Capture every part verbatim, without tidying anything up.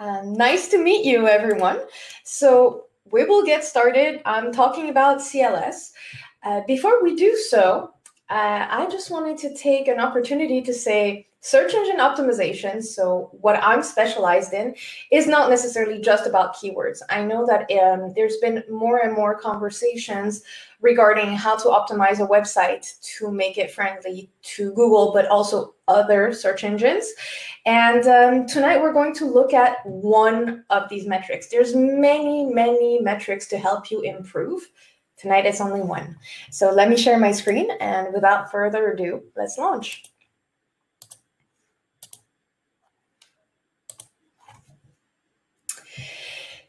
Uh, nice to meet you, everyone. So we will get started. I'm talking about C L S. Uh, before we do so, uh, I just wanted to take an opportunity to say search engine optimization, so what I'm specialized in, is not necessarily just about keywords. I know that um, there's been more and more conversations regarding how to optimize a website to make it friendly to Google, but also other search engines. And um, tonight we're going to look at one of these metrics. There's many, many metrics to help you improve. Tonight it's only one. So let me share my screen, and without further ado, let's launch.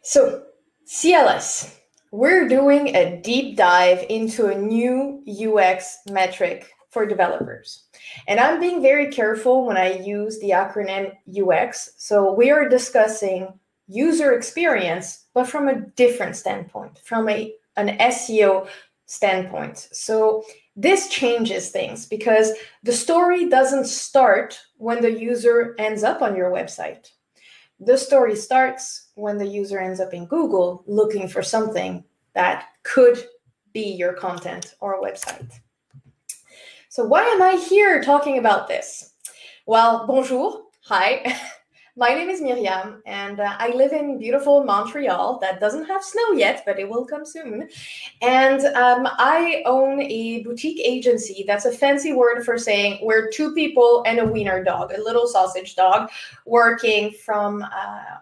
So C L S, we're doing a deep dive into a new U X metric for developers. And I'm being very careful when I use the acronym U X. So we are discussing user experience, but from a different standpoint, from a, an S E O standpoint. So this changes things because the story doesn't start when the user ends up on your website. The story starts when the user ends up in Google looking for something that could be your content or website. So why am I here talking about this? Well, bonjour, hi. My name is Myriam, and uh, I live in beautiful Montreal that doesn't have snow yet, but it will come soon. And um, I own a boutique agency. That's a fancy word for saying we're two people and a wiener dog, a little sausage dog, working from uh,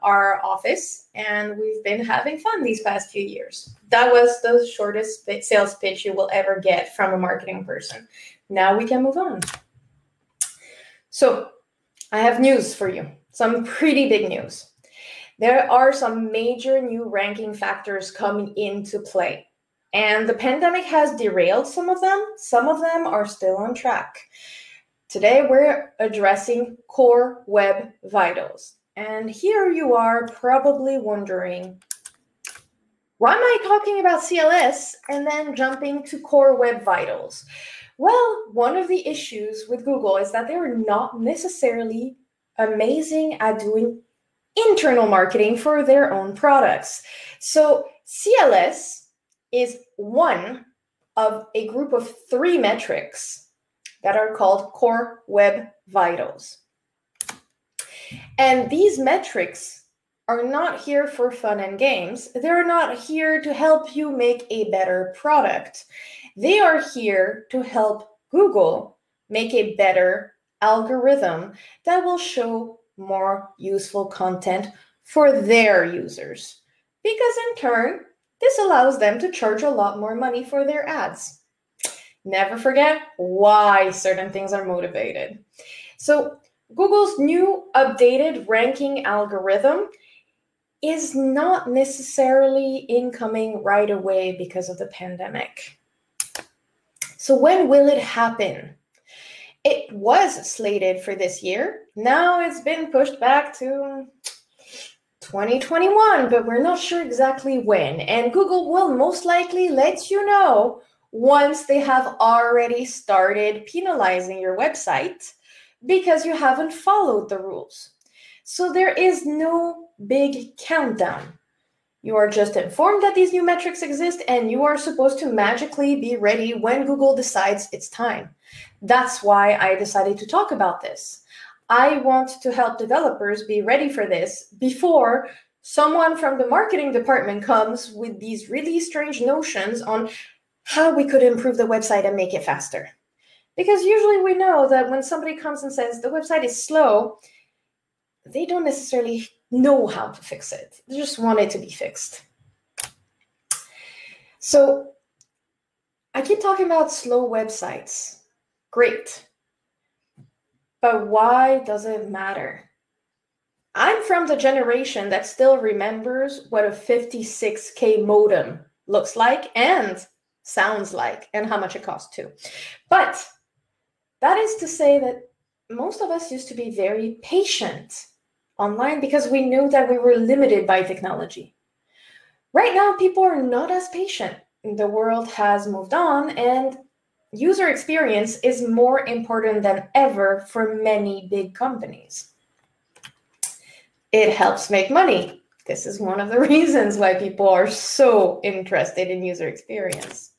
our office. And we've been having fun these past few years. That was the shortest sales pitch you will ever get from a marketing person. Now we can move on. So I have news for you. Some pretty big news. There are some major new ranking factors coming into play, and the pandemic has derailed some of them. Some of them are still on track. Today, we're addressing Core Web Vitals. And here you are probably wondering, why am I talking about C L S and then jumping to Core Web Vitals? Well, one of the issues with Google is that they're not necessarily amazing at doing internal marketing for their own products. So C L S is one of a group of three metrics that are called Core Web Vitals. And these metrics are not here for fun and games. They're not here to help you make a better product. They are here to help Google make a better product algorithm that will show more useful content for their users, because in turn, this allows them to charge a lot more money for their ads. Never forget why certain things are motivated. So Google's new updated ranking algorithm is not necessarily incoming right away because of the pandemic. So when will it happen? It was slated for this year. Now it's been pushed back to twenty twenty-one, but we're not sure exactly when. And Google will most likely let you know once they have already started penalizing your website because you haven't followed the rules. So there is no big countdown. You are just informed that these new metrics exist, and you are supposed to magically be ready when Google decides it's time. That's why I decided to talk about this. I want to help developers be ready for this before someone from the marketing department comes with these really strange notions on how we could improve the website and make it faster. Because usually we know that when somebody comes and says the website is slow, they don't necessarily know how to fix it. They just want it to be fixed. So I keep talking about slow websites. Great. But why does it matter? I'm from the generation that still remembers what a fifty-six K modem looks like and sounds like and how much it costs too. But that is to say that most of us used to be very patient online because we knew that we were limited by technology. Right now, people are not as patient. The world has moved on, and user experience is more important than ever for many big companies. It helps make money. This is one of the reasons why people are so interested in user experience.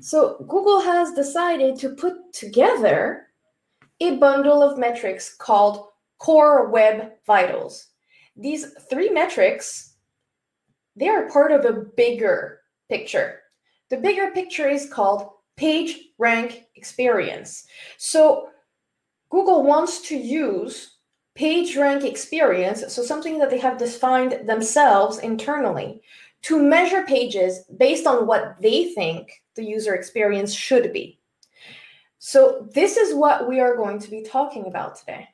So Google has decided to put together a bundle of metrics called Core Web Vitals. These three metrics, they are part of a bigger picture. The bigger picture is called PageRank Experience. So Google wants to use PageRank Experience, so something that they have defined themselves internally, to measure pages based on what they think the user experience should be. So this is what we are going to be talking about today.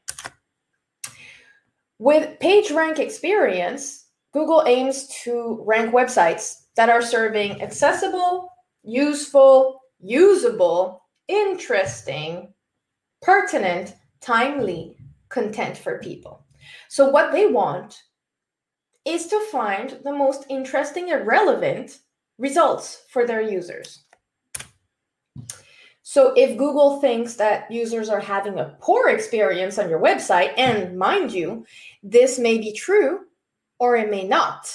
With PageRank Experience, Google aims to rank websites that are serving accessible, useful, usable, interesting, pertinent, timely content for people. So what they want is to find the most interesting and relevant results for their users. So if Google thinks that users are having a poor experience on your website, and mind you, this may be true or it may not,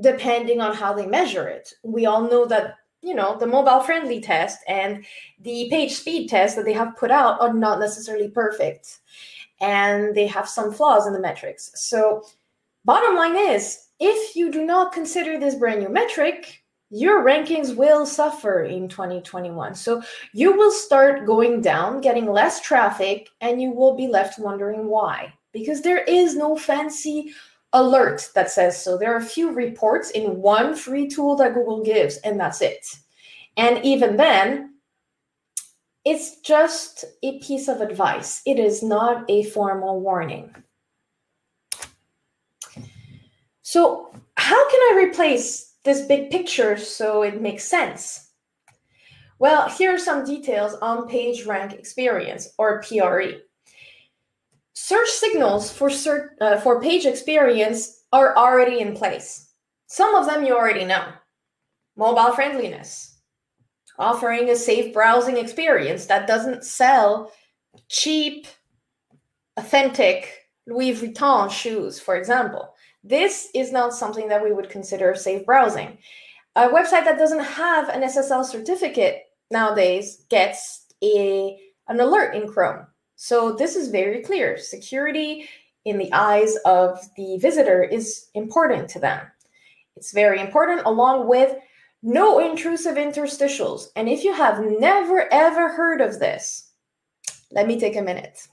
depending on how they measure it. We all know that, you know, the mobile-friendly test and the page speed test that they have put out are not necessarily perfect, and they have some flaws in the metrics. So bottom line is, if you do not consider this brand new metric, your rankings will suffer in twenty twenty-one. So you will start going down, getting less traffic, and you will be left wondering why. Because there is no fancy alert that says so. There are a few reports in one free tool that Google gives, and that's it. And even then, it's just a piece of advice. It is not a formal warning. So how can I replace this big picture so it makes sense? Well, here are some details on PageRank Experience, or P R E. Search signals for, search, uh, for page experience are already in place. Some of them you already know. Mobile friendliness, offering a safe browsing experience that doesn't sell cheap, authentic Louis Vuitton shoes, for example. This is not something that we would consider safe browsing. A website that doesn't have an S S L certificate nowadays gets a, an alert in Chrome. So this is very clear. Security in the eyes of the visitor is important to them. It's very important, along with no intrusive interstitials. And if you have never, ever heard of this, let me take a minute.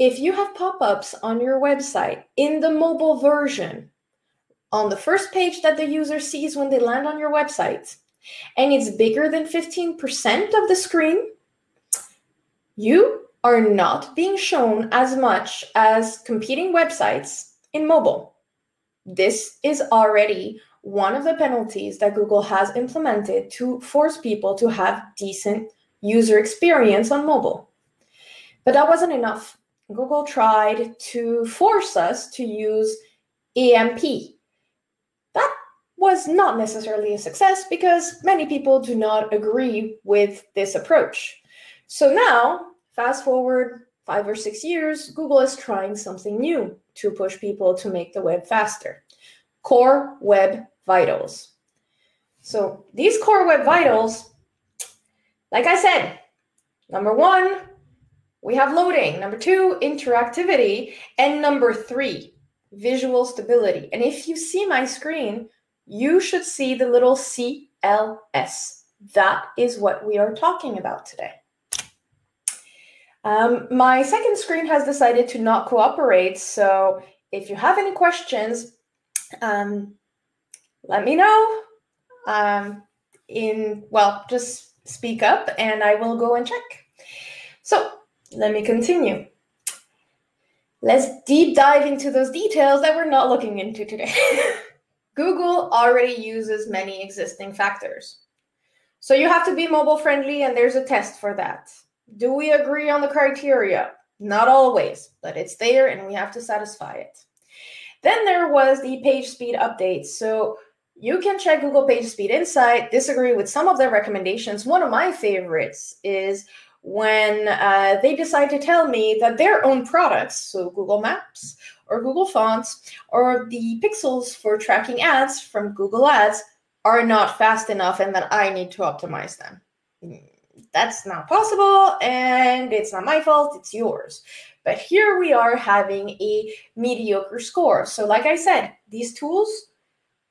If you have pop-ups on your website in the mobile version, on the first page that the user sees when they land on your website, and it's bigger than fifteen percent of the screen, you are not being shown as much as competing websites in mobile. This is already one of the penalties that Google has implemented to force people to have decent user experience on mobile. But that wasn't enough. Google tried to force us to use A M P. That was not necessarily a success because many people do not agree with this approach. So now, fast forward five or six years, Google is trying something new to push people to make the web faster. Core Web Vitals. So these Core Web Vitals, like I said, number one, we have loading, number two, interactivity, and number three, visual stability. And if you see my screen, you should see the little C L S. That is what we are talking about today. Um, my second screen has decided to not cooperate, so if you have any questions, um, let me know. Um, in well, just speak up and I will go and check. So let me continue. Let's deep dive into those details that we're not looking into today. Google already uses many existing factors. So you have to be mobile friendly, and there's a test for that. Do we agree on the criteria? Not always, but it's there and we have to satisfy it. Then there was the page speed update. So you can check Google PageSpeed Insight, disagree with some of their recommendations. One of my favorites is when uh, they decide to tell me that their own products, so Google Maps or Google Fonts, or the pixels for tracking ads from Google Ads are not fast enough and that I need to optimize them. That's not possible, and it's not my fault, it's yours. But here we are having a mediocre score. So like I said, these tools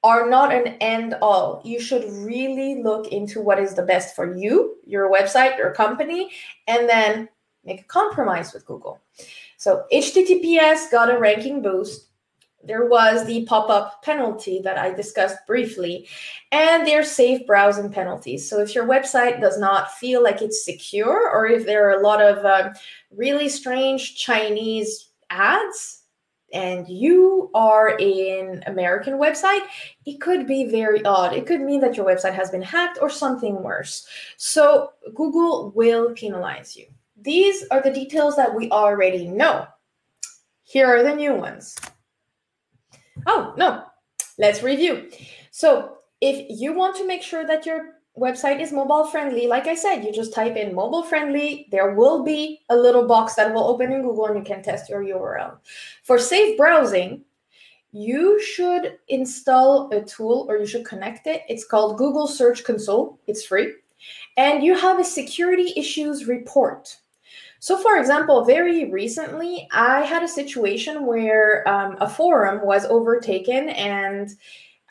are not an end all. You should really look into what is the best for you, your website, your company, and then make a compromise with Google. So H T T P S got a ranking boost. There was the pop-up penalty that I discussed briefly, and there's safe browsing penalties. So if your website does not feel like it's secure, or if there are a lot of um, really strange Chinese ads, and you are an American website, it could be very odd. It could mean that your website has been hacked or something worse. So Google will penalize you. These are the details that we already know. Here are the new ones. Oh, no, let's review. So if you want to make sure that your website is mobile friendly, like I said, you just type in mobile friendly. There will be a little box that will open in Google and you can test your U R L. For safe browsing, you should install a tool or you should connect it. It's called Google Search Console. It's free. And you have a security issues report. So for example, very recently, I had a situation where um, a forum was overtaken and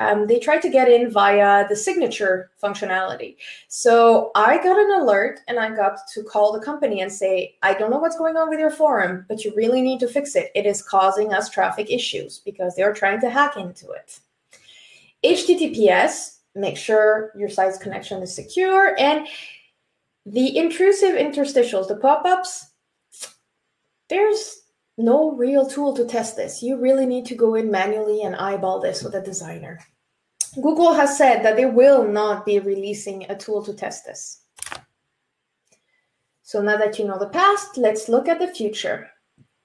um, they tried to get in via the signature functionality. So I got an alert and I got to call the company and say, I don't know what's going on with your forum, but you really need to fix it. It is causing us traffic issues because they are trying to hack into it. H T T P S, make sure your site's connection is secure, and the intrusive interstitials, the pop-ups, there's no real tool to test this. You really need to go in manually and eyeball this with a designer. Google has said that they will not be releasing a tool to test this. So now that you know the past, let's look at the future.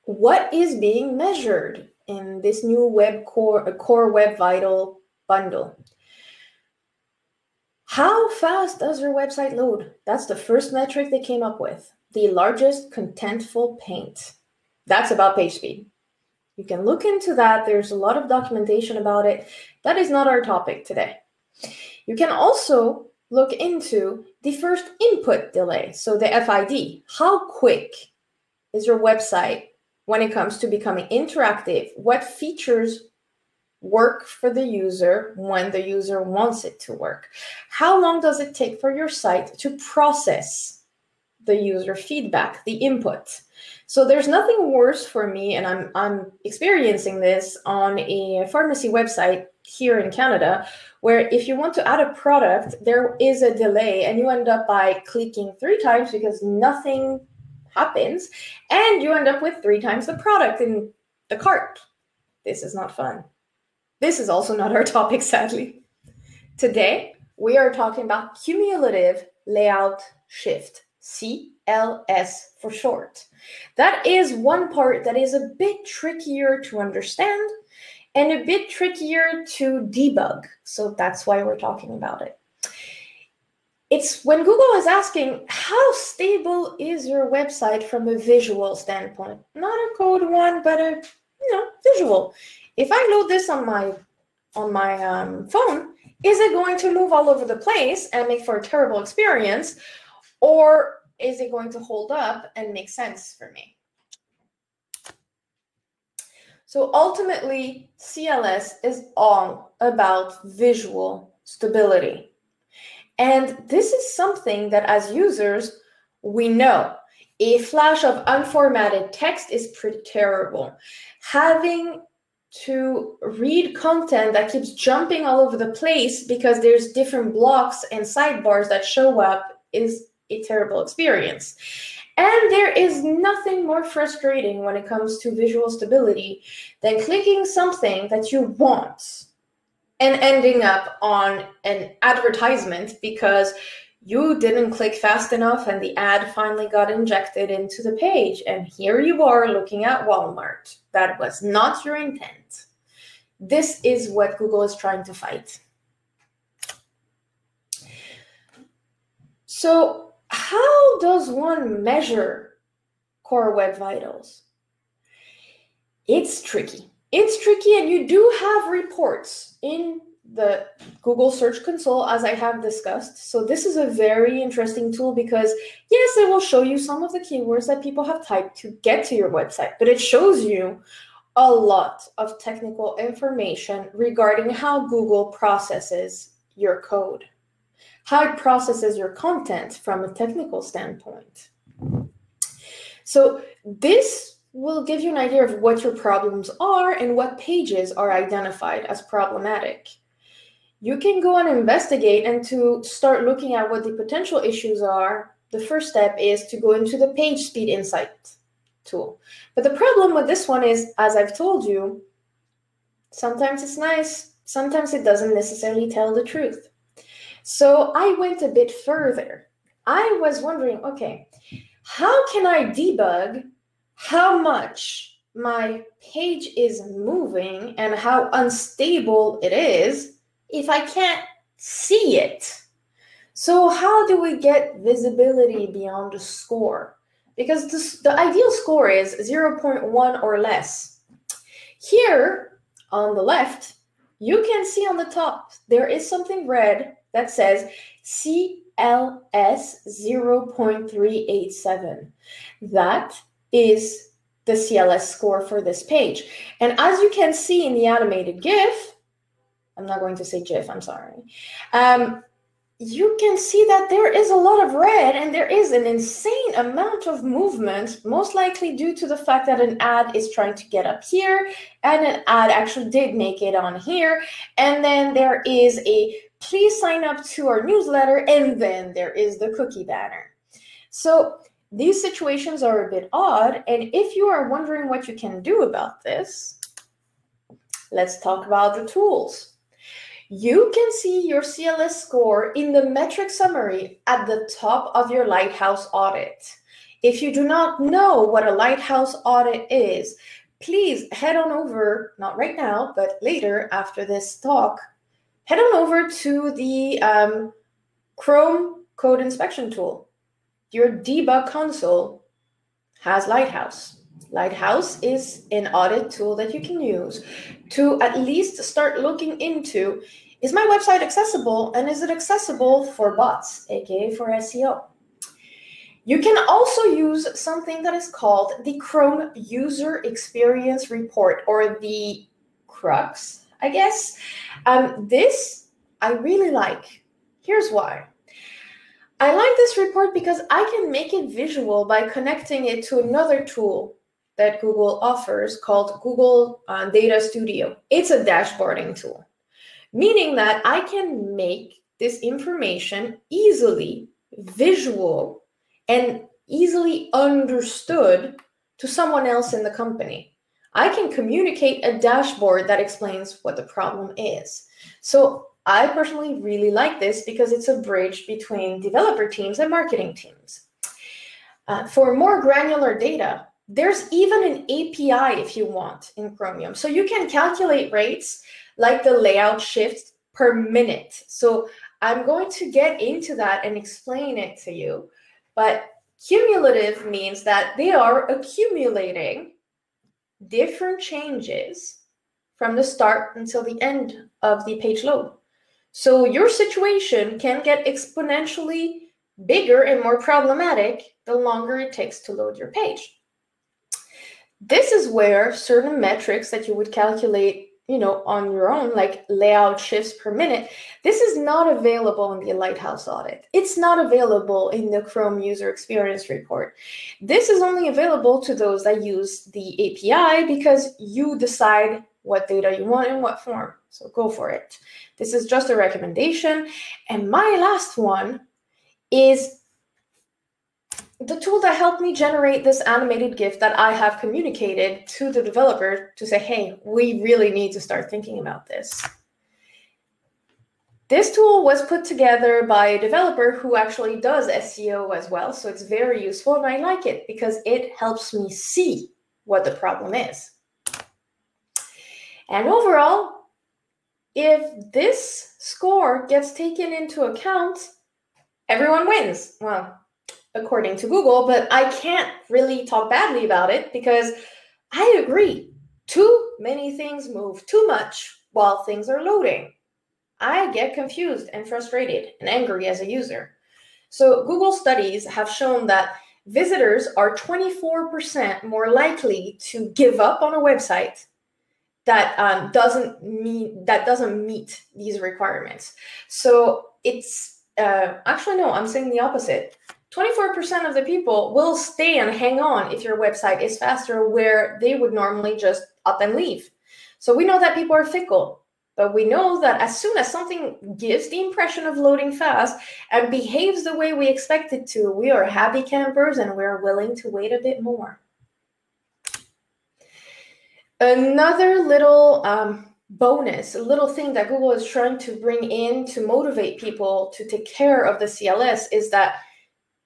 What is being measured in this new web core, core web vital bundle? How fast does your website load? That's the first metric they came up with. The largest contentful paint. That's about page speed. You can look into that. There's a lot of documentation about it. That is not our topic today. You can also look into the first input delay, so the F I D. How quick is your website when it comes to becoming interactive? What features work for the user when the user wants it to work? How long does it take for your site to process the user feedback, the input? So there's nothing worse for me, and I'm, I'm experiencing this on a pharmacy website here in Canada, where if you want to add a product, there is a delay and you end up by clicking three times because nothing happens, and you end up with three times the product in the cart. This is not fun. This is also not our topic, sadly. Today, we are talking about cumulative layout shift, C L S for short. That is one part that is a bit trickier to understand and a bit trickier to debug. So that's why we're talking about it. It's when Google is asking, how stable is your website from a visual standpoint? Not a code one, but a you know, visual. If I load this on my on my um, phone, is it going to move all over the place and make for a terrible experience, or is it going to hold up and make sense for me? So ultimately, C L S is all about visual stability. And this is something that as users, we know. A flash of unformatted text is pretty terrible. Having to read content that keeps jumping all over the place because there's different blocks and sidebars that show up is a terrible experience. And there is nothing more frustrating when it comes to visual stability than clicking something that you want and ending up on an advertisement because you didn't click fast enough and the ad finally got injected into the page. And here you are looking at Walmart. That was not your intent. This is what Google is trying to fight. So how does one measure Core Web Vitals? It's tricky. It's tricky, and you do have reports in the Google Search Console, as I have discussed. So this is a very interesting tool because, yes, it will show you some of the keywords that people have typed to get to your website, but it shows you a lot of technical information regarding how Google processes your code, how it processes your content from a technical standpoint. So this will give you an idea of what your problems are and what pages are identified as problematic. You can go and investigate, and to start looking at what the potential issues are, the first step is to go into the PageSpeed Insight tool. But the problem with this one is, as I've told you, sometimes it's nice, sometimes it doesn't necessarily tell the truth. So I went a bit further. I was wondering, okay, how can I debug how much my page is moving and how unstable it is if I can't see it? So how do we get visibility beyond the score? Because this, the ideal score is zero point one or less. Here on the left, you can see on the top, there is something red that says C L S zero point three eight seven. That is the C L S score for this page. And as you can see in the animated GIF, I'm not going to say GIF, I'm sorry. Um, you can see that there is a lot of red and there is an insane amount of movement, most likely due to the fact that an ad is trying to get up here and an ad actually did make it on here. And then there is a please sign up to our newsletter, and then there is the cookie banner. So these situations are a bit odd. And if you are wondering what you can do about this, let's talk about the tools. You can see your C L S score in the metric summary at the top of your Lighthouse audit. If you do not know what a Lighthouse audit is, please head on over, not right now, but later after this talk, head on over to the um, Chrome code inspection tool. Your debug console has Lighthouse. Lighthouse is an audit tool that you can use to at least start looking into, is my website accessible, and is it accessible for bots, aka for S E O? You can also use something that is called the Chrome User Experience Report, or the crux, I guess. Um, this I really like. Here's why. I like this report because I can make it visual by connecting it to another tool that Google offers called Google uh, Data Studio. It's a dashboarding tool, meaning that I can make this information easily visual and easily understood to someone else in the company. I can communicate a dashboard that explains what the problem is. So I personally really like this because it's a bridge between developer teams and marketing teams. Uh, for more granular data, there's even an A P I if you want in Chromium. So you can calculate rates like the layout shift per minute. So I'm going to get into that and explain it to you. But cumulative means that they are accumulating different changes from the start until the end of the page load. So your situation can get exponentially bigger and more problematic the longer it takes to load your page. This is where certain metrics that you would calculate, you know, on your own, like layout shifts per minute, this is not available in the Lighthouse audit. It's not available in the Chrome User Experience Report. This is only available to those that use the A P I because you decide what data you want in what form. So go for it. This is just a recommendation. And my last one is the tool that helped me generate this animated GIF that I have communicated to the developer to say, hey, we really need to start thinking about this. This tool was put together by a developer who actually does S E O as well. So it's very useful, and I like it because it helps me see what the problem is. And overall, if this score gets taken into account, everyone wins. Well, according to Google, but I can't really talk badly about it because I agree. Too many things move too much while things are loading. I get confused and frustrated and angry as a user. So Google studies have shown that visitors are twenty-four percent more likely to give up on a website that um, doesn't meet that doesn't meet these requirements. So it's uh, actually no, I'm saying the opposite. twenty-four percent of the people will stay and hang on if your website is faster, where they would normally just up and leave. So we know that people are fickle, but we know that as soon as something gives the impression of loading fast and behaves the way we expect it to, we are happy campers and we're willing to wait a bit more. Another little um, bonus, a little thing that Google is trying to bring in to motivate people to take care of the C L S is that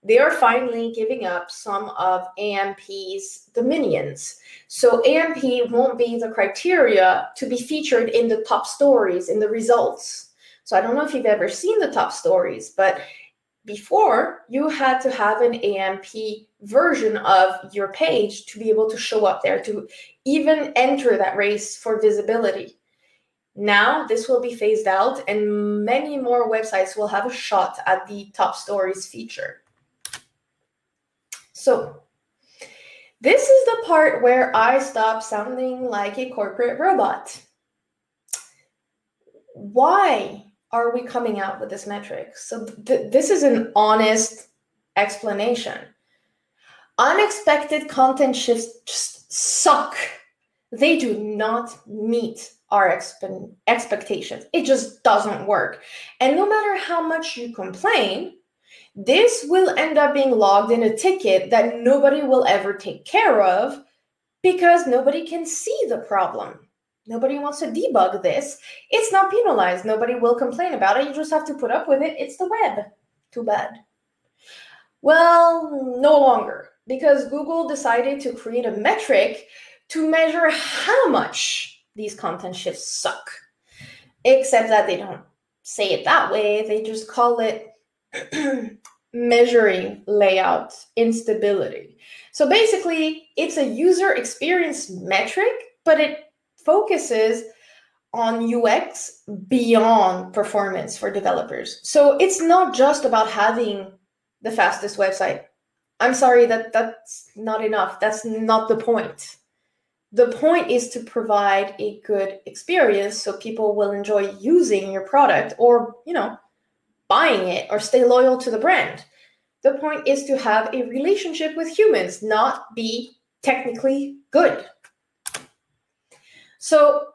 they are finally giving up some of A M P's dominions. So A M P won't be the criteria to be featured in the top stories, in the results. So I don't know if you've ever seen the top stories, but before you had to have an A M P version of your page to be able to show up there, to even enter that race for visibility. Now this will be phased out and many more websites will have a shot at the top stories feature. So this is the part where I stop sounding like a corporate robot. Why are we coming out with this metric? So th this is an honest explanation. Unexpected content shifts just suck. They do not meet our exp- expectations. It just doesn't work. And no matter how much you complain, this will end up being logged in a ticket that nobody will ever take care of because nobody can see the problem. Nobody wants to debug this. It's not penalized. Nobody will complain about it. You just have to put up with it. It's the web. Too bad. Well, no longer, because Google decided to create a metric to measure how much these content shifts suck. Except that they don't say it that way. They just call it measuring layout instability. So basically, it's a user experience metric, but it focuses on U X beyond performance for developers. So it's not just about having the fastest website. I'm sorry, that that's not enough. That's not the point. The point is to provide a good experience so people will enjoy using your product or, you know, buying it or stay loyal to the brand. The point is to have a relationship with humans, not be technically good. So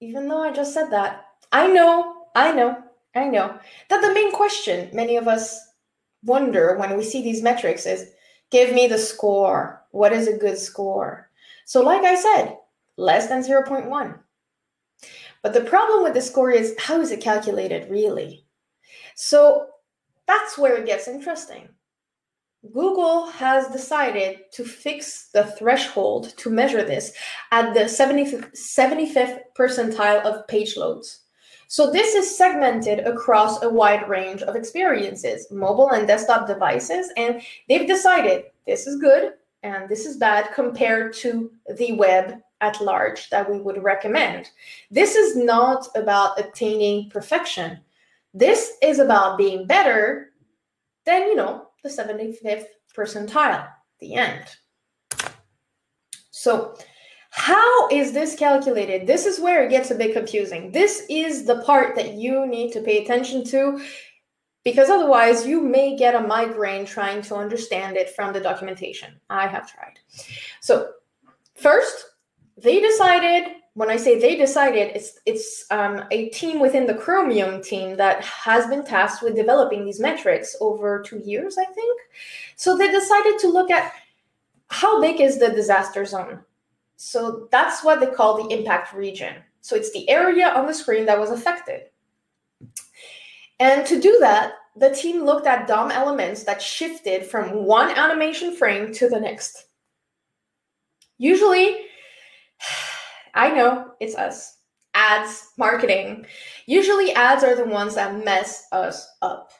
even though I just said that, I know, I know, I know that the main question many of us wonder when we see these metrics is, give me the score. What is a good score? So like I said, less than zero point one. But the problem with the score is, how is it calculated really? So that's where it gets interesting. Google has decided to fix the threshold to measure this at the seventy-fifth percentile of page loads. So this is segmented across a wide range of experiences, mobile and desktop devices, and they've decided this is good and this is bad compared to the web at large that we would recommend. This is not about attaining perfection. This is about being better than, you know, the seventy-fifth percentile, the end. So how is this calculated? This is where it gets a bit confusing. This is the part that you need to pay attention to, because otherwise you may get a migraine trying to understand it from the documentation. I have tried. So first, they decided, when I say they decided, it's, it's um, a team within the Chromium team that has been tasked with developing these metrics over two years, I think. So they decided to look at how big is the disaster zone. So that's what they call the impact region. So it's the area on the screen that was affected. And to do that, the team looked at D O M elements that shifted from one animation frame to the next. Usually, I know, it's us. Ads, marketing. Usually ads are the ones that mess us up.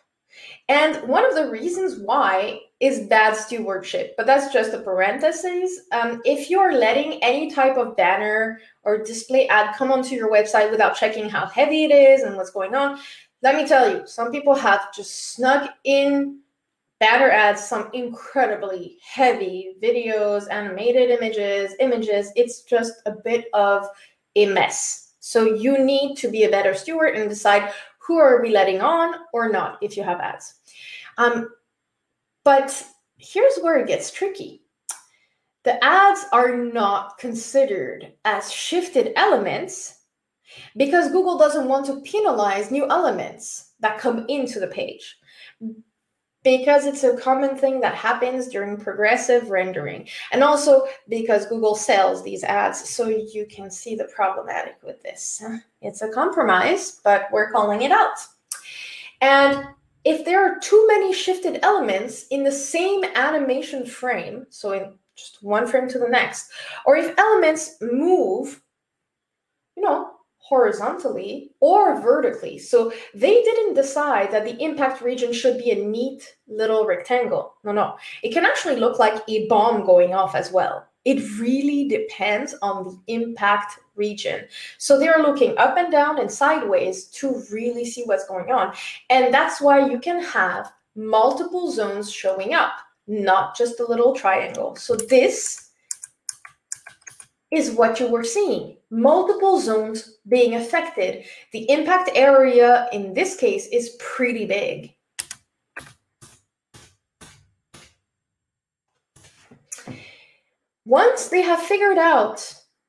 And one of the reasons why is that stewardship, but that's just a parenthesis. Um, if you're letting any type of banner or display ad come onto your website without checking how heavy it is and what's going on, let me tell you, some people have just snuck in banner ads, some incredibly heavy videos, animated images, images. It's just a bit of a mess. So you need to be a better steward and decide who are we letting on or not if you have ads. Um, But here's where it gets tricky. The ads are not considered as shifted elements because Google doesn't want to penalize new elements that come into the page, because it's a common thing that happens during progressive rendering, and also because Google sells these ads, so you can see the problematic with this. It's a compromise, but we're calling it out. And if there are too many shifted elements in the same animation frame, so in just one frame to the next, or if elements move, you know, horizontally or vertically, so they didn't decide that the impact region should be a neat little rectangle. No, no. It can actually look like a bomb going off as well. It really depends on the impact region. So they're looking up and down and sideways to really see what's going on. And that's why you can have multiple zones showing up, not just a little triangle. So this is what you were seeing. Multiple zones being affected. The impact area in this case is pretty big. Once they have figured out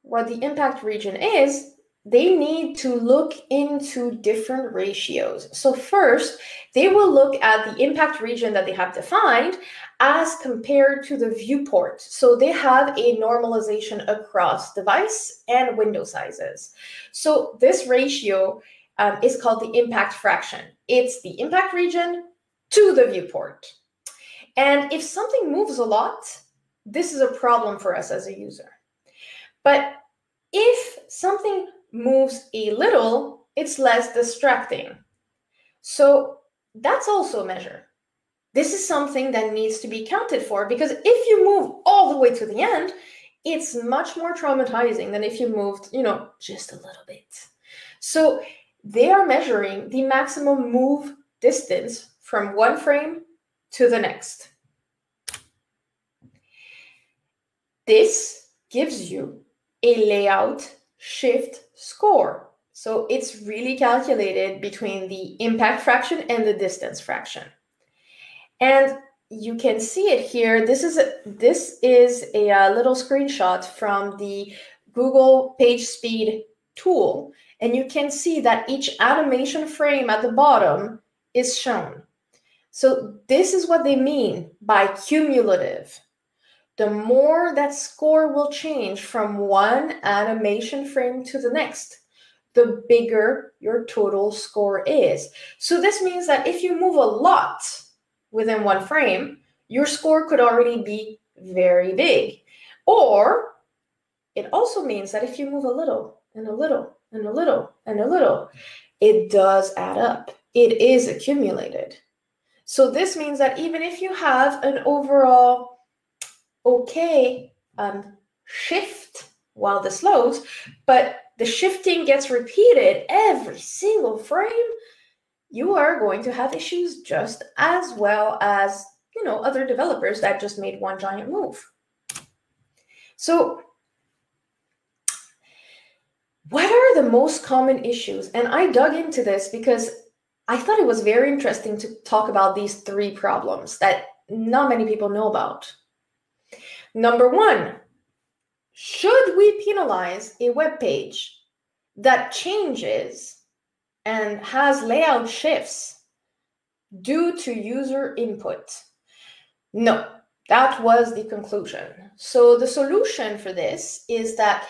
what the impact region is, they need to look into different ratios. So first, they will look at the impact region that they have defined as compared to the viewport. So they have a normalization across device and window sizes. So this ratio um, is called the impact fraction. It's the impact region to the viewport. And if something moves a lot, this is a problem for us as a user. But if something moves a little, it's less distracting. So that's also a measure. This is something that needs to be counted for, because if you move all the way to the end, it's much more traumatizing than if you moved, you know, just a little bit. So they are measuring the maximum move distance from one frame to the next. This gives you a layout shift score. So it's really calculated between the impact fraction and the distance fraction. And you can see it here. This is a, this is a, a little screenshot from the Google PageSpeed tool. And you can see that each animation frame at the bottom is shown. So this is what they mean by cumulative. The more that score will change from one animation frame to the next, the bigger your total score is. So this means that if you move a lot within one frame, your score could already be very big. Or it also means that if you move a little and a little and a little and a little, it does add up. It is accumulated. So this means that even if you have an overall okay um, shift while this loads, but the shifting gets repeated every single frame, you are going to have issues just as well as, you know, other developers that just made one giant move. So what are the most common issues? And I dug into this because I thought it was very interesting to talk about these three problems that not many people know about. Number one, should we penalize a web page that changes and has layout shifts due to user input? No, that was the conclusion. So the solution for this is that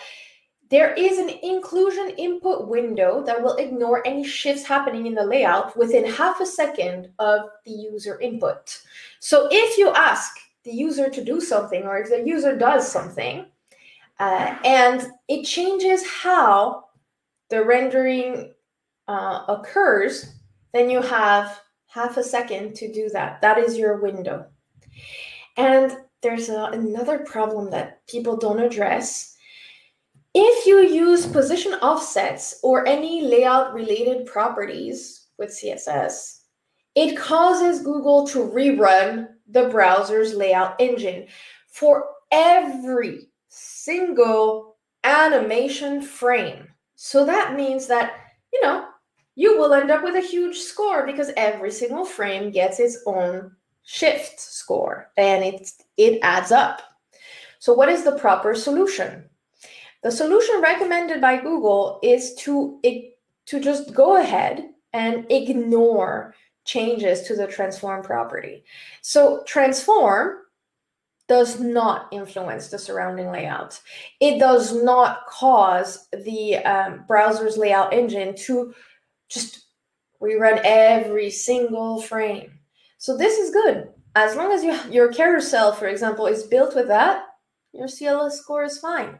there is an inclusion input window that will ignore any shifts happening in the layout within half a second of the user input. So if you ask the user to do something, or if the user does something, uh, and it changes how the rendering uh, occurs, then you have half a second to do that. That is your window. And there's a, another problem that people don't address. If you use position offsets or any layout related properties with C S S, it causes Google to rerun the browser's layout engine for every single animation frame. So that means that, you know, you will end up with a huge score because every single frame gets its own shift score and it, it adds up. So what is the proper solution? The solution recommended by Google is to, it, to just go ahead and ignore changes to the transform property. So transform does not influence the surrounding layout. It does not cause the um, browser's layout engine to just rerun every single frame. So this is good. As long as you, your carousel, for example, is built with that, your C L S score is fine.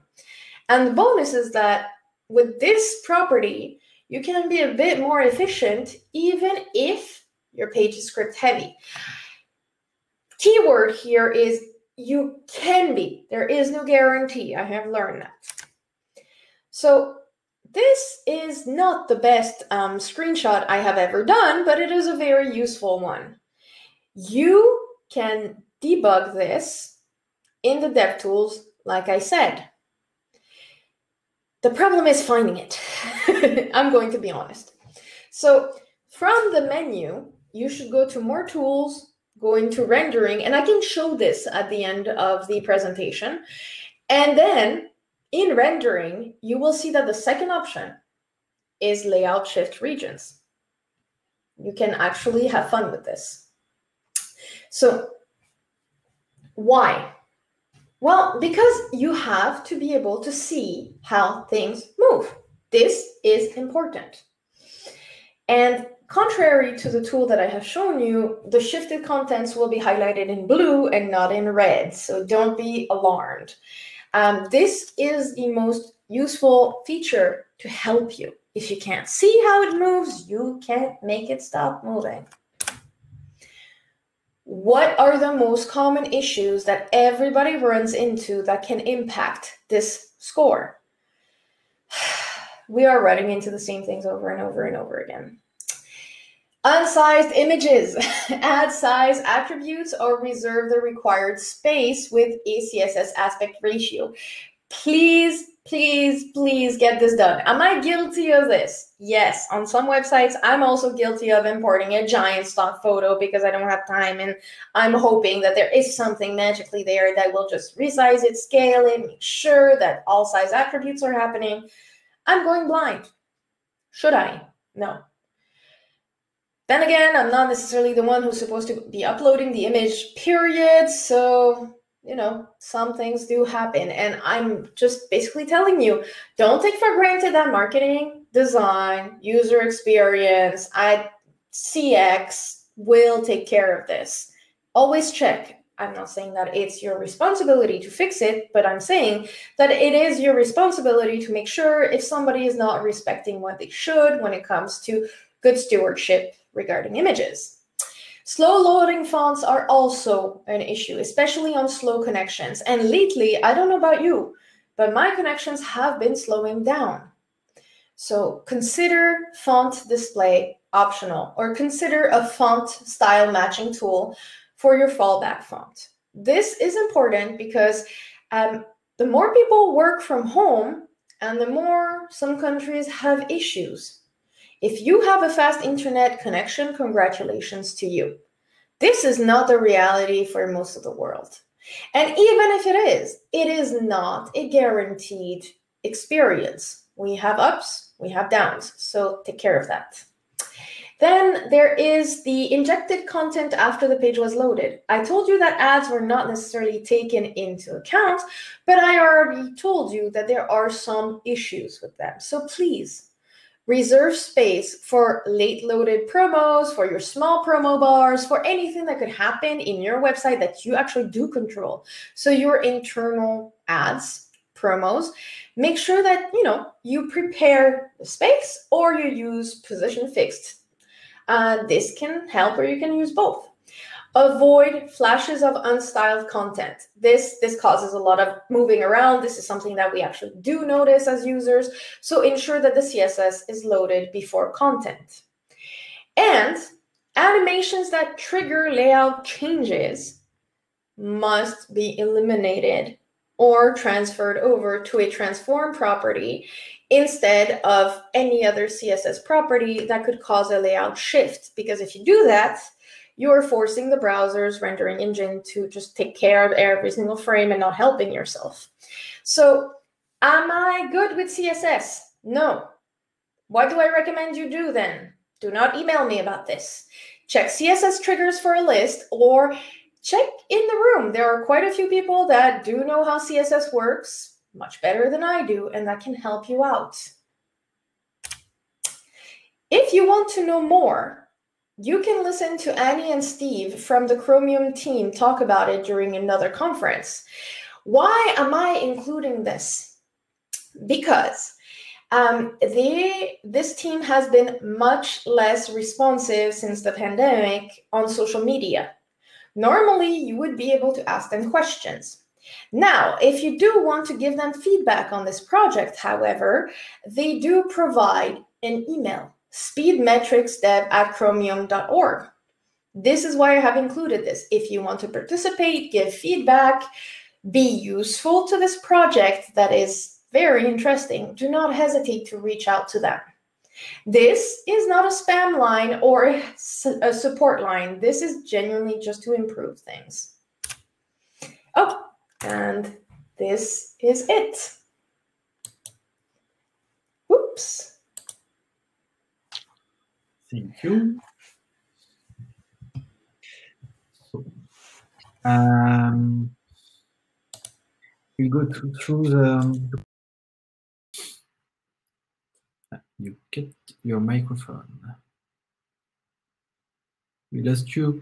And the bonus is that with this property, you can be a bit more efficient even if your page is script heavy. Keyword here is you can be. There is no guarantee. I have learned that. So this is not the best um, screenshot I have ever done, but it is a very useful one. You can debug this in the DevTools, like I said. The problem is finding it. I'm going to be honest. So from the menu, you should go to More Tools, go into Rendering, and I can show this at the end of the presentation. And then in Rendering, you will see that the second option is Layout Shift Regions. You can actually have fun with this. So why? Well, because you have to be able to see how things move. This is important. And contrary to the tool that I have shown you, the shifted contents will be highlighted in blue and not in red, so don't be alarmed. Um, this is the most useful feature to help you. If you can't see how it moves, you can't make it stop moving. What are the most common issues that everybody runs into that can impact this score? We are running into the same things over and over and over again. Unsized images, add size attributes, or reserve the required space with a C S S aspect ratio. Please, please, please get this done. Am I guilty of this? Yes, on some websites, I'm also guilty of importing a giant stock photo because I don't have time and I'm hoping that there is something magically there that will just resize it, scale it, make sure that all size attributes are happening. I'm going blind. Should I? No. Then again, I'm not necessarily the one who's supposed to be uploading the image, period. So, you know, some things do happen. And I'm just basically telling you, don't take for granted that marketing, design, user experience, I C X will take care of this. Always check. I'm not saying that it's your responsibility to fix it, but I'm saying that it is your responsibility to make sure if somebody is not respecting what they should when it comes to good stewardship regarding images. Slow loading fonts are also an issue, especially on slow connections. And lately, I don't know about you, but my connections have been slowing down. So consider font display optional, or consider a font style matching tool for your fallback font. This is important because um, the more people work from home and the more some countries have issues. If you have a fast internet connection, congratulations to you. This is not the reality for most of the world. And even if it is, it is not a guaranteed experience. We have ups, we have downs, so take care of that. Then there is the injected content after the page was loaded. I told you that ads were not necessarily taken into account, but I already told you that there are some issues with them. So please reserve space for late loaded promos, for your small promo bars, for anything that could happen in your website that you actually do control. So your internal ads, promos, make sure that, you know, you prepare the space or you use position fixed. Uh, this can help, or you can use both. Avoid flashes of unstyled content. This, this causes a lot of moving around. This is something that we actually do notice as users. So ensure that the C S S is loaded before content. And animations that trigger layout changes must be eliminated or transferred over to a transform property instead of any other C S S property that could cause a layout shift. Because if you do that, you're forcing the browser's rendering engine to just take care of every single frame and not helping yourself. So am I good with C S S? No. What do I recommend you do then? Do not email me about this. Check C S S triggers for a list, or check in the room. There are quite a few people that do know how C S S works much better than I do, and that can help you out. If you want to know more, you can listen to Annie and Steve from the Chromium team talk about it during another conference. Why am I including this? Because um, they, this team has been much less responsive since the pandemic on social media. Normally, you would be able to ask them questions. Now, if you do want to give them feedback on this project, however, they do provide an email, speedmetrics dev at chromium dot org. This is why I have included this. If you want to participate, give feedback, be useful to this project that is very interesting, do not hesitate to reach out to them. This is not a spam line or a support line. This is genuinely just to improve things. Oh, and this is it. Oops. Thank you. Um, we go to, through the... You get your microphone. We lost you.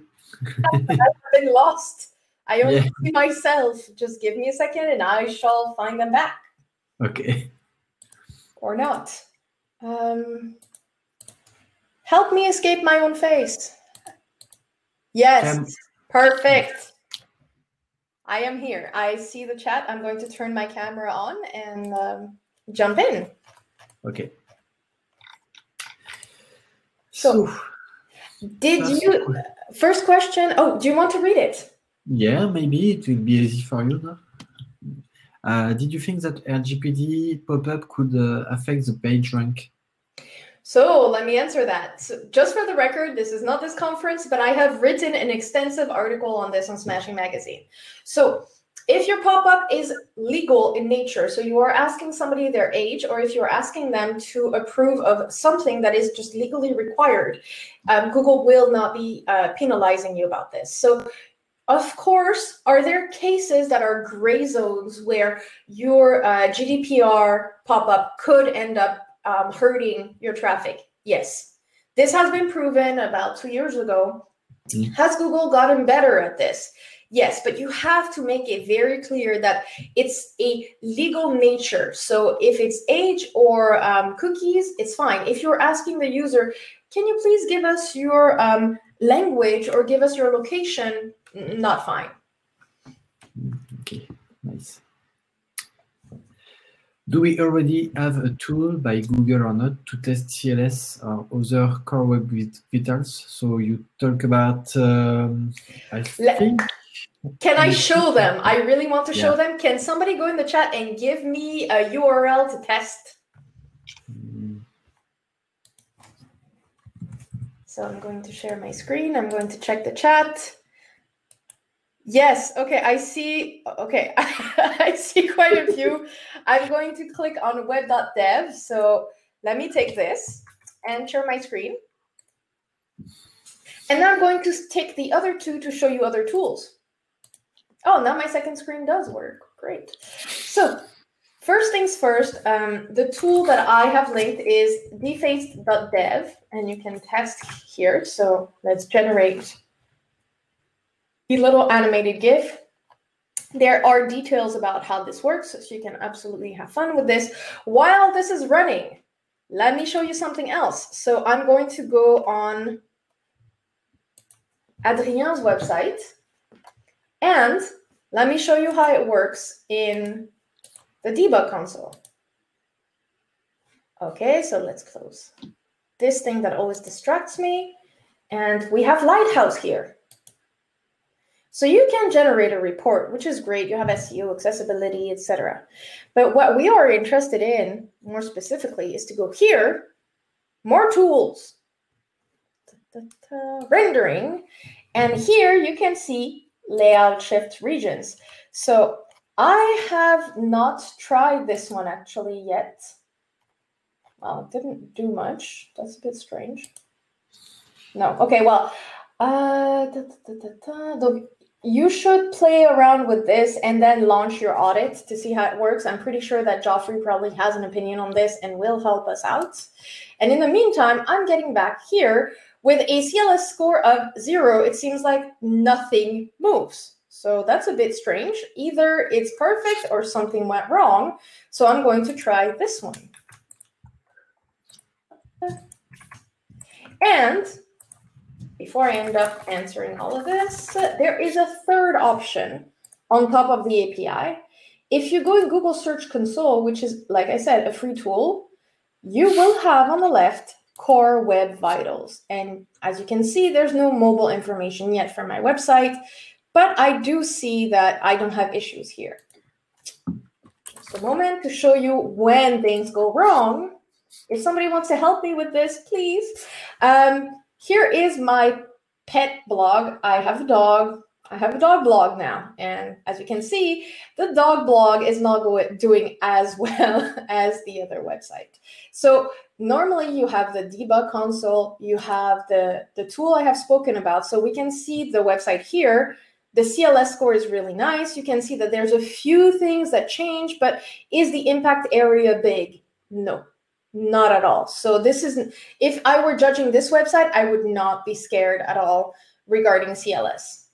I've been lost. I only yeah. see myself. Just give me a second and I shall find them back. Okay. Or not. Um, help me escape my own face. Yes. Um, Perfect. I am here. I see the chat. I'm going to turn my camera on and um, jump in. Okay. So, did you, first question, oh, do you want to read it? Yeah, maybe it will be easy for you. No? Uh, did you think that R G P D pop-up could uh, affect the page rank? So, let me answer that. So, just for the record, this is not this conference, but I have written an extensive article on this on Smashing Magazine. So, if your pop-up is legal in nature, so you are asking somebody their age, or if you're asking them to approve of something that is just legally required, um, Google will not be uh, penalizing you about this. So, of course, are there cases that are gray zones where your uh, G D P R pop-up could end up um, hurting your traffic? Yes. This has been proven about two years ago. Mm-hmm. Has Google gotten better at this? Yes, but you have to make it very clear that it's a legal nature. So if it's age or um, cookies, it's fine. If you're asking the user, can you please give us your um, language or give us your location? Not fine. Okay, nice. Do we already have a tool by Google or not to test C L S or other Core Web Vitals? So you talk about, um, I think... Can I show them? I really want to yeah. show them. Can somebody go in the chat and give me a U R L to test? Mm. So I'm going to share my screen. I'm going to check the chat. Yes. Okay. I see. Okay. I see quite a few. I'm going to click on web dot dev. So let me take this and share my screen. And then I'm going to take the other two to show you other tools. Oh, now my second screen does work. Great. So first things first, um, the tool that I have linked is deface dot dev, and you can test here. So let's generate a little animated GIF. There are details about how this works, so you can absolutely have fun with this. While this is running, let me show you something else. So I'm going to go on Adrien's website. And let me show you how it works in the debug console. Okay, so let's close this thing that always distracts me. And we have Lighthouse here. So you can generate a report, which is great. You have S E O, accessibility, et cetera. But what we are interested in more specifically is to go here, more tools, da, da, da, rendering. And here you can see layout shift regions. So I have not tried this one actually yet. Well, it didn't do much. That's a bit strange. No, okay, well, uh, da, da, da, da, da. You should play around with this and then launch your audit to see how it works. I'm pretty sure that Joffrey probably has an opinion on this and will help us out. And in the meantime, I'm getting back here with a C L S score of zero. It seems like nothing moves. So that's a bit strange. Either it's perfect or something went wrong. So I'm going to try this one. And before I end up answering all of this, there is a third option on top of the A P I. If you go in Google Search Console, which is, like I said, a free tool, you will have on the left Core Web Vitals. And as you can see, there's no mobile information yet from my website, but I do see that I don't have issues here. Just a moment to show you when things go wrong. If somebody wants to help me with this, please. Um, Here is my pet blog. I have a dog. I have a dog blog now. And as you can see, the dog blog is not doing as well as the other website. So normally you have the debug console, you have the, the tool I have spoken about. So we can see the website here. The C L S score is really nice. You can see that there's a few things that change, but is the impact area big? No. Not at all. So this isn't, if I were judging this website, I would not be scared at all regarding C L S.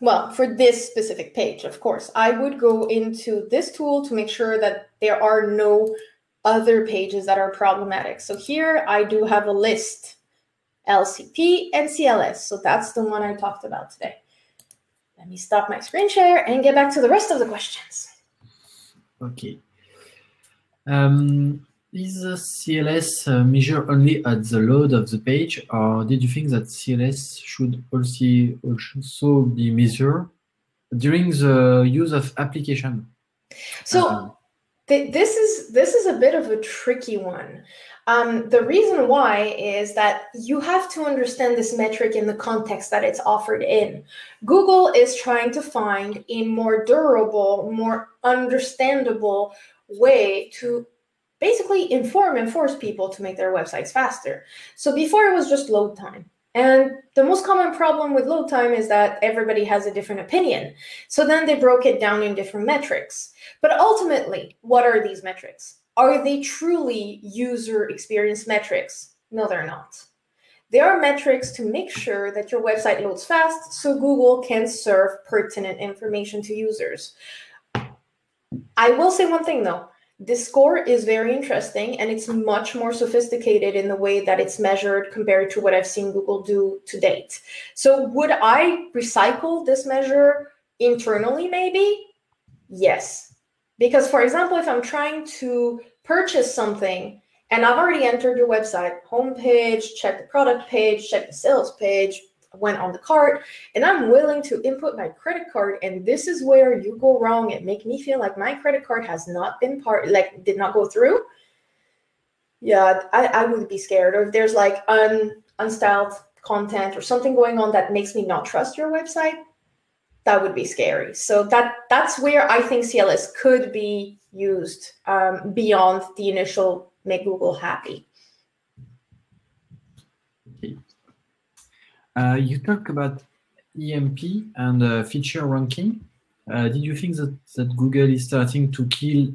Well, for this specific page, of course, I would go into this tool to make sure that there are no other pages that are problematic. So here I do have a list, L C P and C L S. So that's the one I talked about today. Let me stop my screen share and get back to the rest of the questions. Okay. Um... Is C L S measure only at the load of the page, or did you think that C L S should also also be measured during the use of application? So um, th this is this is a bit of a tricky one. Um, the reason why is that you have to understand this metric in the context that it's offered in. Google is trying to find a more durable, more understandable way to basically inform and force people to make their websites faster. So before it was just load time. And the most common problem with load time is that everybody has a different opinion. So then they broke it down in different metrics. But ultimately, what are these metrics? Are they truly user experience metrics? No, they're not. They are metrics to make sure that your website loads fast so Google can serve pertinent information to users. I will say one thing though. This score is very interesting, and it's much more sophisticated in the way that it's measured compared to what I've seen Google do to date. So would I recycle this measure internally, maybe? Yes. Because, for example, if I'm trying to purchase something and I've already entered your website, homepage, check the product page, check the sales page, went on the cart, and I'm willing to input my credit card, and this is where you go wrong and make me feel like my credit card has not been part, like did not go through. Yeah, I, I would be scared. Or if there's like un, unstyled content or something going on that makes me not trust your website, that would be scary. So that that's where I think C L S could be used um, beyond the initial make Google happy. Uh, you talk about A M P and uh, feature ranking. Uh, did you think that, that Google is starting to kill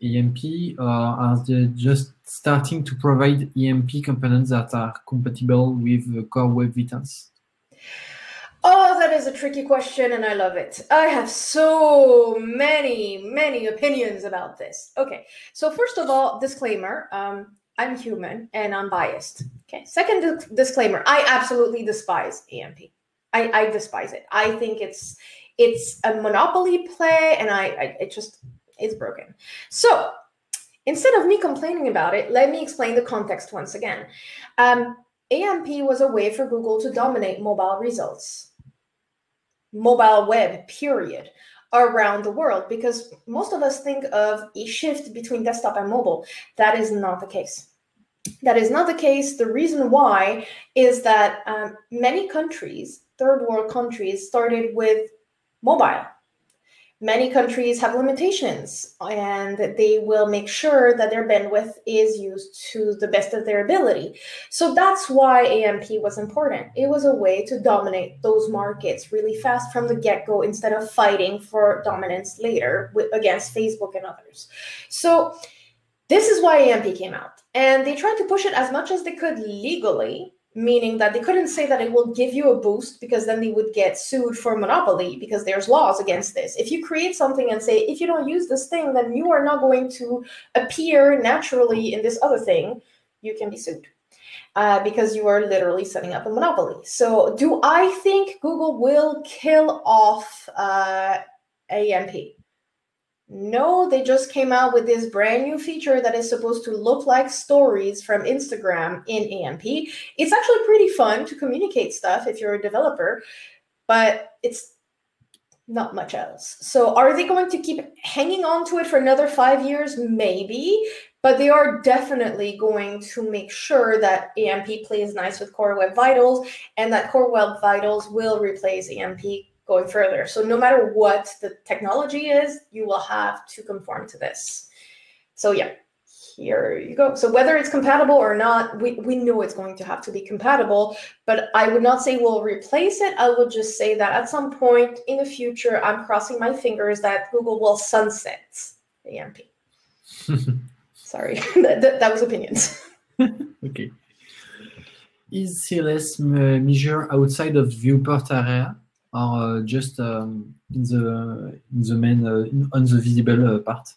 A M P, or are they just starting to provide A M P components that are compatible with uh, Core Web Vitals? Oh, that is a tricky question, and I love it. I have so many, many opinions about this. Okay, so first of all, disclaimer. Um, I'm human and I'm biased. Okay. Second disclaimer, I absolutely despise A M P. I, I despise it. I think it's it's a monopoly play, and I, I it just is broken. So instead of me complaining about it, let me explain the context once again. Um, A M P was a way for Google to dominate mobile results, mobile web, period, around the world, because most of us think of a shift between desktop and mobile. That is not the case. That is not the case. The reason why is that um, many countries, third world countries, started with mobile. Many countries have limitations, and they will make sure that their bandwidth is used to the best of their ability. So that's why A M P was important. It was a way to dominate those markets really fast from the get-go, instead of fighting for dominance later with, against Facebook and others. So this is why A M P came out. And they tried to push it as much as they could legally, meaning that they couldn't say that it will give you a boost, because then they would get sued for monopoly, because there's laws against this. If you create something and say, if you don't use this thing, then you are not going to appear naturally in this other thing, you can be sued uh, because you are literally setting up a monopoly. So do I think Google will kill off uh, A M P? No, they just came out with this brand new feature that is supposed to look like stories from Instagram in A M P. It's actually pretty fun to communicate stuff if you're a developer, but it's not much else. So are they going to keep hanging on to it for another five years? Maybe, but they are definitely going to make sure that A M P plays nice with Core Web Vitals, and that Core Web Vitals will replace A M P going further. So no matter what the technology is, you will have to conform to this. So yeah, here you go. So whether it's compatible or not, we, we know it's going to have to be compatible, but I would not say we'll replace it. I would just say that at some point in the future, I'm crossing my fingers that Google will sunset A M P. Sorry, that, that, that was opinions. Okay. Is C L S measured outside of viewport area? Or uh, just um, in the in the main uh, in, on the visible uh, part.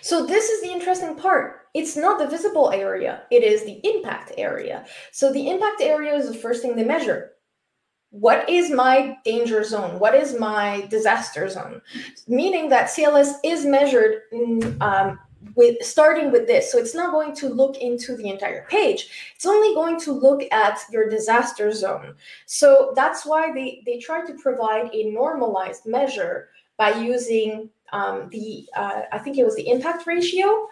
So this is the interesting part. It's not the visible area; it is the impact area. So the impact area is the first thing they measure. What is my danger zone? What is my disaster zone? Meaning that C L S is measured in, um, with starting with this. So it's not going to look into the entire page. It's only going to look at your disaster zone. So that's why they, they try to provide a normalized measure by using um, the, uh, I think it was the impact ratio,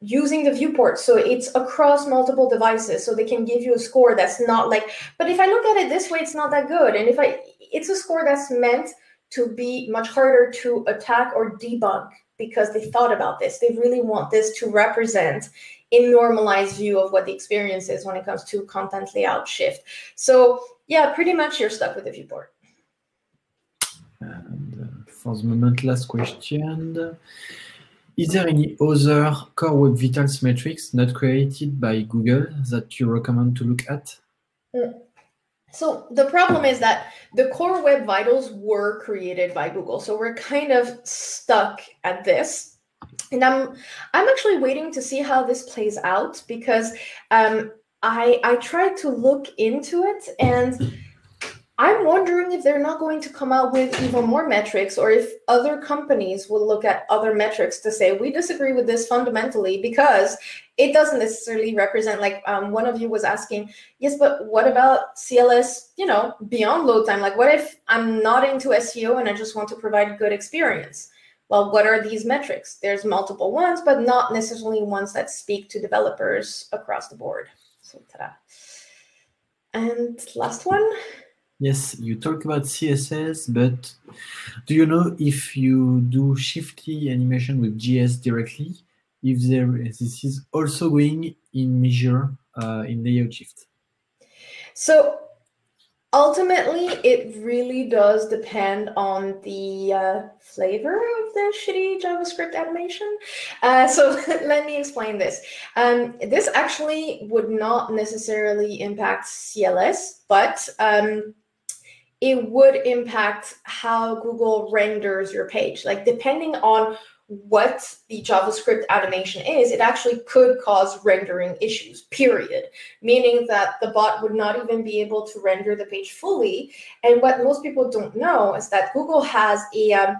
using the viewport. So it's across multiple devices. So they can give you a score that's not like, but if I look at it this way, it's not that good. And if I, it's a score that's meant to be much harder to attack or debunk, because they thought about this. They really want this to represent a normalized view of what the experience is when it comes to content layout shift. So yeah, pretty much you're stuck with the viewport. And uh, for the moment, last question. Is there any other Core Web Vitals metrics not created by Google that you recommend to look at? Mm. So the problem is that the Core Web Vitals were created by Google. So we're kind of stuck at this. And I'm, I'm actually waiting to see how this plays out, because um, I, I tried to look into it, and I'm wondering if they're not going to come out with even more metrics, or if other companies will look at other metrics to say, we disagree with this fundamentally, because it doesn't necessarily represent, like um, one of you was asking, yes, but what about C L S, you know, beyond load time? Like, what if I'm not into S E O and I just want to provide good experience? Well, what are these metrics? There's multiple ones, but not necessarily ones that speak to developers across the board. So ta-da. And last one. Yes, you talk about C S S, but do you know if you do shifty animation with G S directly, if there, this is also going in measure uh, in layout shift? So ultimately, it really does depend on the uh, flavor of the shitty JavaScript animation. Uh, so let me explain this. Um, this actually would not necessarily impact C L S, but um, it would impact how Google renders your page. Like, depending on what the JavaScript animation is, it actually could cause rendering issues, period. Meaning that the bot would not even be able to render the page fully. And what most people don't know is that Google has a, um,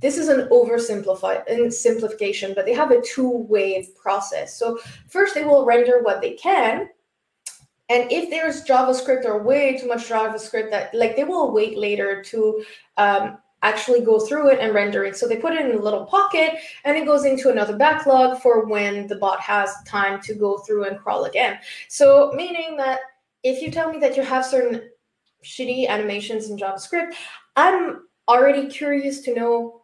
this is an oversimplified simplification, but they have a two-wave process. So first they will render what they can. And if there's JavaScript or way too much JavaScript, that like they will wait later to um, actually go through it and render it. So they put it in a little pocket and it goes into another backlog for when the bot has time to go through and crawl again. So meaning that if you tell me that you have certain shitty animations in JavaScript, I'm already curious to know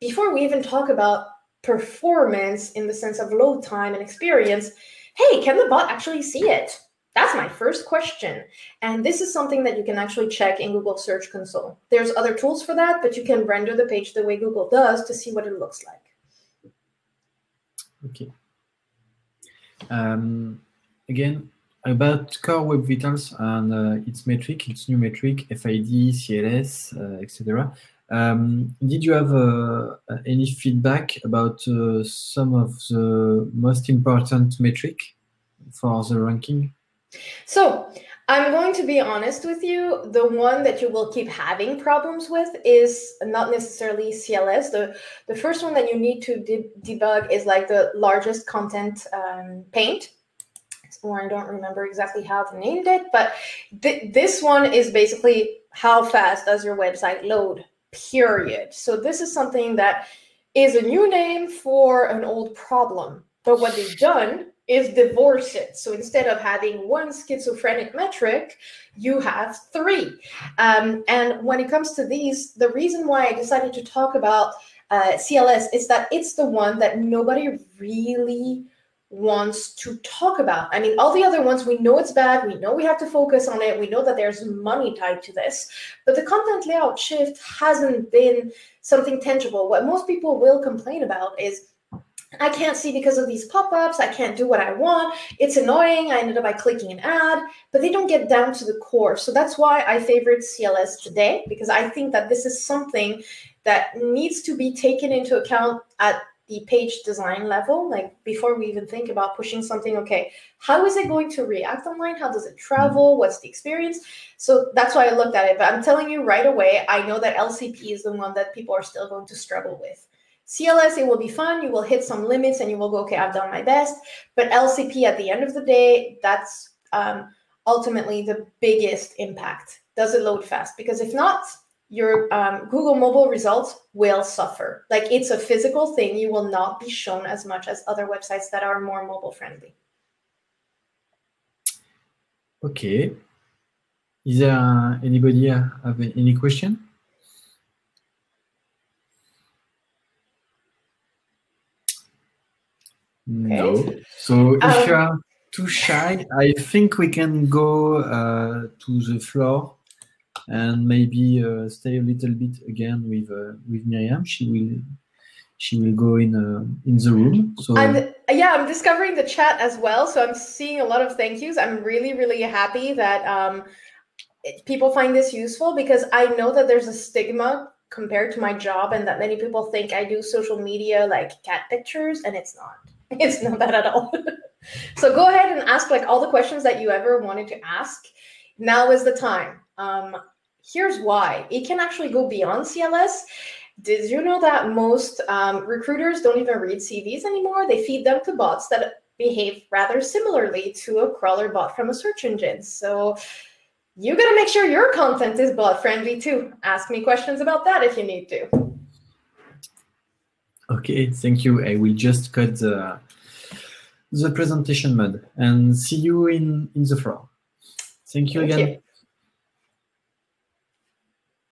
before we even talk about performance in the sense of load time and experience, hey, can the bot actually see it? That's my first question. And this is something that you can actually check in Google Search Console. There's other tools for that, but you can render the page the way Google does to see what it looks like. Okay. Um, again, about Core Web Vitals and uh, its metric, its new metric, F I D, C L S, uh, et cetera. Um, did you have uh, any feedback about uh, some of the most important metric for the ranking? So I'm going to be honest with you, the one that you will keep having problems with is not necessarily C L S. The, the first one that you need to de debug is like the largest content um, paint, or I don't remember exactly how they named it, but th this one is basically how fast does your website load, period. So this is something that is a new name for an old problem, but what they've done is divorce it. So instead of having one schizophrenic metric, you have three. Um, and when it comes to these, the reason why I decided to talk about uh, C L S is that it's the one that nobody really wants to talk about. I mean, all the other ones, we know it's bad, we know we have to focus on it, we know that there's money tied to this, but the content layout shift hasn't been something tangible. What most people will complain about is, I can't see because of these pop-ups, I can't do what I want, it's annoying, I ended up by clicking an ad, but they don't get down to the core. So that's why I favored C L S today, because I think that this is something that needs to be taken into account at the page design level, like before we even think about pushing something, okay, how is it going to react online? How does it travel? What's the experience? So that's why I looked at it, but I'm telling you right away, I know that L C P is the one that people are still going to struggle with. C L S, it will be fun, you will hit some limits and you will go, okay, I've done my best. But L C P at the end of the day, that's um, ultimately the biggest impact. Does it load fast? Because if not, your um, Google mobile results will suffer. Like it's a physical thing, you will not be shown as much as other websites that are more mobile friendly. Okay. Is there anybody have any question? No. Okay. So if um, you are too shy, I think we can go uh, to the floor and maybe uh, stay a little bit again with uh, with Myriam. She will she will go in uh, in the room. So I'm, yeah, I'm discovering the chat as well. So I'm seeing a lot of thank yous. I'm really really happy that um, it, people find this useful, because I know that there's a stigma compared to my job, and that many people think I do social media like cat pictures, and it's not. It's not that at all. So go ahead and ask like all the questions that you ever wanted to ask. Now is the time. Um, here's why. It can actually go beyond C L S. Did you know that most um, recruiters don't even read C Vs anymore? They feed them to bots that behave rather similarly to a crawler bot from a search engine. So you gotta make sure your content is bot friendly too. Ask me questions about that if you need to. Okay, thank you. I will just cut the, the presentation mode and see you in, in the floor. Thank you again. Thank you.